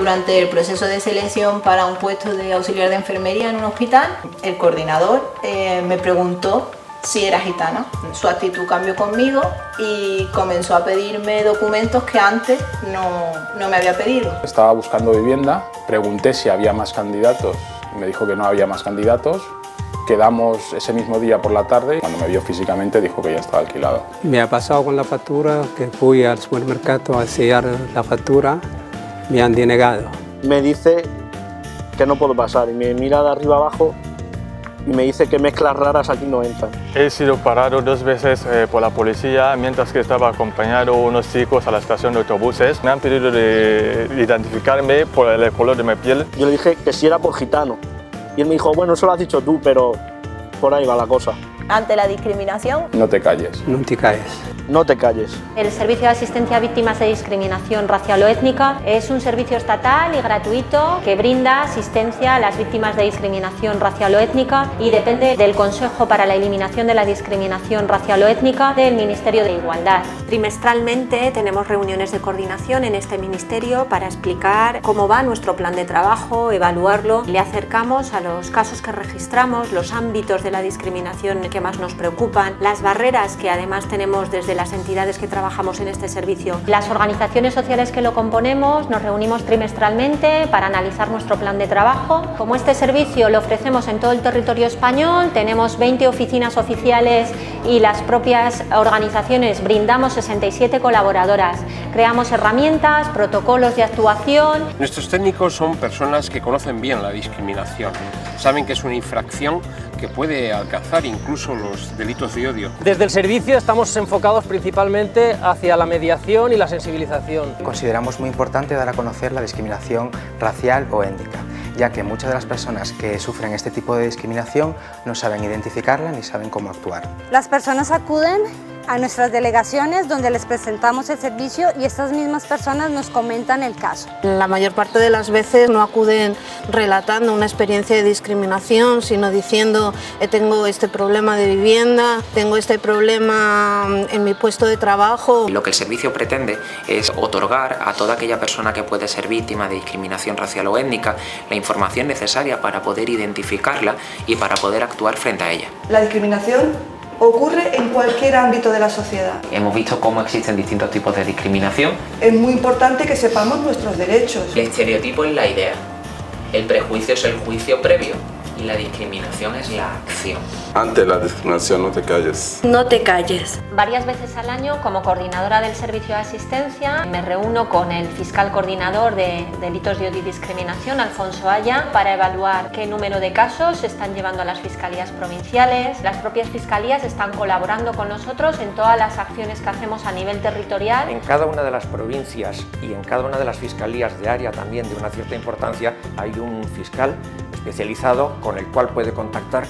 Durante el proceso de selección para un puesto de auxiliar de enfermería en un hospital, el coordinador me preguntó si era gitana. Su actitud cambió conmigo y comenzó a pedirme documentos que antes no me había pedido. Estaba buscando vivienda, pregunté si había más candidatos, me dijo que no había más candidatos. Quedamos ese mismo día por la tarde. Cuando me vio físicamente dijo que ya estaba alquilado. Me ha pasado con la factura, que fui al supermercado a sellar la factura, me han denegado. Me dice que no puedo pasar y me mira de arriba abajo y me dice que mezclas raras aquí no entran. He sido parado dos veces por la policía mientras que estaba acompañado unos chicos a la estación de autobuses. Me han pedido de identificarme por el color de mi piel. Yo le dije que si era por gitano. Y él me dijo, bueno, eso lo has dicho tú, pero por ahí va la cosa. Ante la discriminación, no te calles. No te calles. No te calles. El Servicio de Asistencia a Víctimas de Discriminación Racial o Étnica es un servicio estatal y gratuito que brinda asistencia a las víctimas de discriminación racial o étnica y depende del Consejo para la Eliminación de la Discriminación Racial o Étnica del Ministerio de Igualdad. Trimestralmente tenemos reuniones de coordinación en este ministerio para explicar cómo va nuestro plan de trabajo, evaluarlo. Le acercamos a los casos que registramos, los ámbitos de la discriminación que más nos preocupan, las barreras que además tenemos desde las entidades que trabajamos en este servicio. Las organizaciones sociales que lo componemos nos reunimos trimestralmente para analizar nuestro plan de trabajo. Como este servicio lo ofrecemos en todo el territorio español, tenemos 20 oficinas oficiales y las propias organizaciones brindamos 67 colaboradoras. Creamos herramientas, protocolos de actuación. Nuestros técnicos son personas que conocen bien la discriminación, saben que es una infracción que puede alcanzar incluso los delitos de odio. Desde el servicio estamos enfocados principalmente hacia la mediación y la sensibilización. Consideramos muy importante dar a conocer la discriminación racial o étnica, ya que muchas de las personas que sufren este tipo de discriminación no saben identificarla ni saben cómo actuar. Las personas acuden a nuestras delegaciones donde les presentamos el servicio y estas mismas personas nos comentan el caso. La mayor parte de las veces no acuden relatando una experiencia de discriminación, sino diciendo tengo este problema de vivienda, tengo este problema en mi puesto de trabajo. Lo que el servicio pretende es otorgar a toda aquella persona que puede ser víctima de discriminación racial o étnica la información necesaria para poder identificarla y para poder actuar frente a ella. La discriminación ocurre en cualquier ámbito de la sociedad. Hemos visto cómo existen distintos tipos de discriminación. Es muy importante que sepamos nuestros derechos. El estereotipo es la idea, el prejuicio es el juicio previo y la discriminación es la acción. Ante la discriminación no te calles. No te calles. Varias veces al año, como coordinadora del servicio de asistencia, me reúno con el fiscal coordinador de delitos de odio y discriminación, Alfonso Ayala, para evaluar qué número de casos se están llevando a las fiscalías provinciales. Las propias fiscalías están colaborando con nosotros en todas las acciones que hacemos a nivel territorial. En cada una de las provincias y en cada una de las fiscalías de área también de una cierta importancia hay un fiscal especializado con el cual puede contactar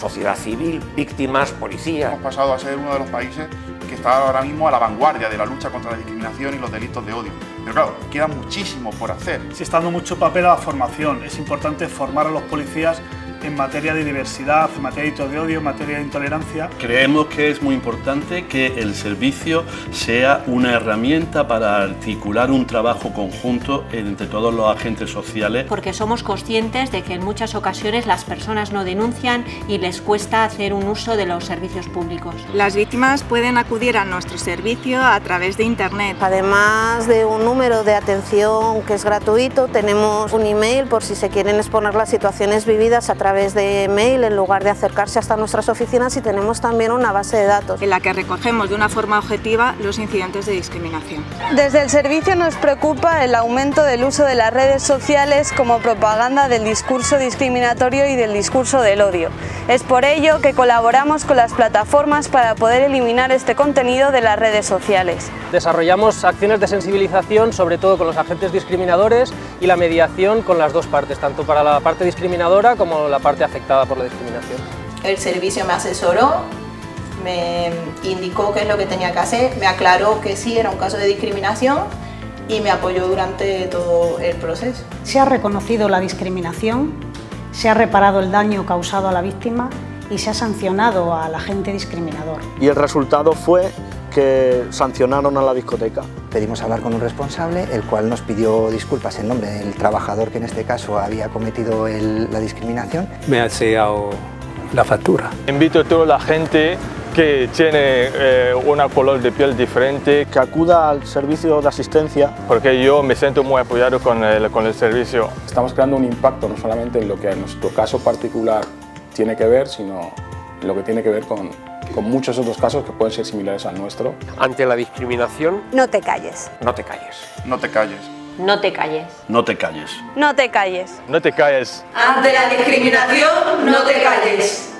sociedad civil, víctimas, policía. Hemos pasado a ser uno de los países que está ahora mismo a la vanguardia de la lucha contra la discriminación y los delitos de odio. Pero claro, queda muchísimo por hacer. Se está dando mucho papel a la formación. Es importante formar a los policías en materia de diversidad, en materia de delitos de odio, en materia de intolerancia. Creemos que es muy importante que el servicio sea una herramienta para articular un trabajo conjunto entre todos los agentes sociales. Porque somos conscientes de que en muchas ocasiones las personas no denuncian y les cuesta hacer un uso de los servicios públicos. Las víctimas pueden acudir a nuestro servicio a través de Internet. Además de un número de atención que es gratuito, tenemos un email por si se quieren exponer las situaciones vividas a través de mail en lugar de acercarse hasta nuestras oficinas, y tenemos también una base de datos en la que recogemos de una forma objetiva los incidentes de discriminación. Desde el servicio nos preocupa el aumento del uso de las redes sociales como propaganda del discurso discriminatorio y del discurso del odio. Es por ello que colaboramos con las plataformas para poder eliminar este contenido de las redes sociales. Desarrollamos acciones de sensibilización sobre todo con los agentes discriminadores y la mediación con las dos partes, tanto para la parte discriminadora como la parte afectada por la discriminación. El servicio me asesoró, me indicó qué es lo que tenía que hacer, me aclaró que sí era un caso de discriminación y me apoyó durante todo el proceso. Se ha reconocido la discriminación, se ha reparado el daño causado a la víctima y se ha sancionado al agente discriminador. Y el resultado fue que sancionaron a la discoteca. Pedimos hablar con un responsable, el cual nos pidió disculpas en nombre del trabajador que en este caso había cometido la discriminación. Me ha sellado la factura. Invito a toda la gente que tiene un color de piel diferente que acuda al servicio de asistencia, porque yo me siento muy apoyado con el servicio. Estamos creando un impacto no solamente en lo que en nuestro caso particular tiene que ver, sino en lo que tiene que ver con muchos otros casos que pueden ser similares al nuestro. Ante la discriminación, no te calles. No te calles. No te calles. No te calles. No te calles. No te calles. No te calles. Ante la discriminación, no te calles.